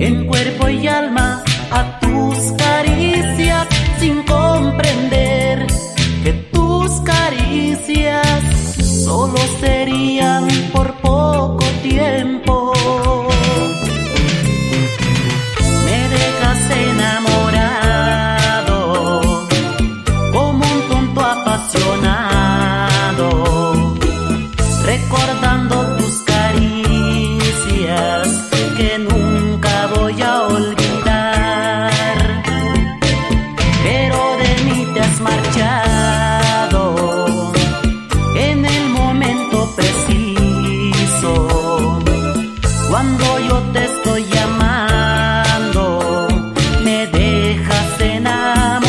en cuerpo y alma a tus caricias, sin comprender que tus caricias solo serían por poco tiempo. Me dejas enamorado como un tonto apasionado, recordando tus caricias que nunca voy a olvidar. Pero de mí te has marchado en el momento preciso. Cuando yo te estoy llamando, me dejas enamorado.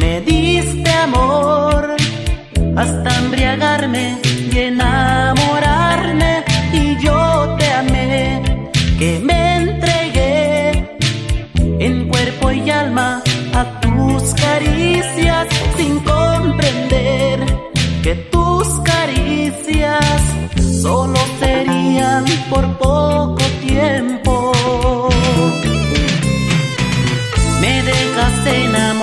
Me diste amor hasta embriagarme y enamorarme, y yo te amé, que me entregué en cuerpo y alma a tus caricias, sin comprender que tus caricias solo serían por poco tiempo. Me dejas enamorado.